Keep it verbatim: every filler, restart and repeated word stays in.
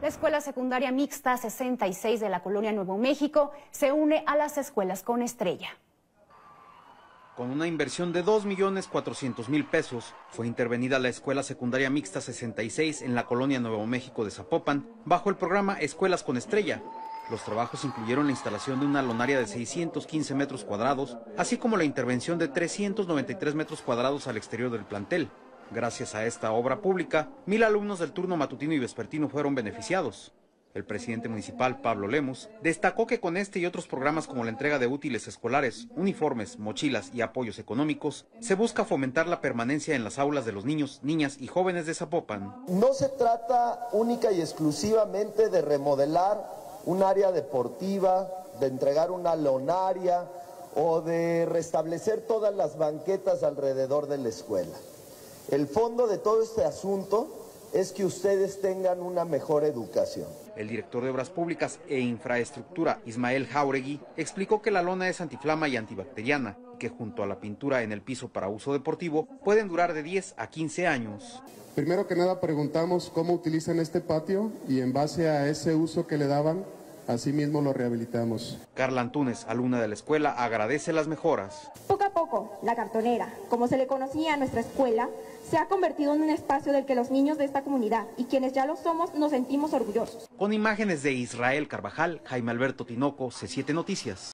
La Escuela Secundaria Mixta sesenta y seis de la Colonia Nuevo México se une a las Escuelas con Estrella. Con una inversión de dos millones cuatrocientos mil pesos, fue intervenida la Escuela Secundaria Mixta sesenta y seis en la Colonia Nuevo México de Zapopan, bajo el programa Escuelas con Estrella. Los trabajos incluyeron la instalación de una lonaria de seiscientos quince metros cuadrados, así como la intervención de trescientos noventa y tres metros cuadrados al exterior del plantel. Gracias a esta obra pública, mil alumnos del turno matutino y vespertino fueron beneficiados. El presidente municipal, Pablo Lemus, destacó que con este y otros programas como la entrega de útiles escolares, uniformes, mochilas y apoyos económicos, se busca fomentar la permanencia en las aulas de los niños, niñas y jóvenes de Zapopan. No se trata única y exclusivamente de remodelar un área deportiva, de entregar una lonaria o de restablecer todas las banquetas alrededor de la escuela. El fondo de todo este asunto es que ustedes tengan una mejor educación. El director de Obras Públicas e Infraestructura, Ismael Jauregui, explicó que la lona es antiflama y antibacteriana, que junto a la pintura en el piso para uso deportivo pueden durar de diez a quince años. Primero que nada preguntamos cómo utilizan este patio y en base a ese uso que le daban, asimismo lo rehabilitamos. Carla Antúnez, alumna de la escuela, agradece las mejoras. Poco a poco, la cartonera, como se le conocía a nuestra escuela, se ha convertido en un espacio del que los niños de esta comunidad y quienes ya lo somos nos sentimos orgullosos. Con imágenes de Israel Carvajal, Jaime Alberto Tinoco, C siete Noticias.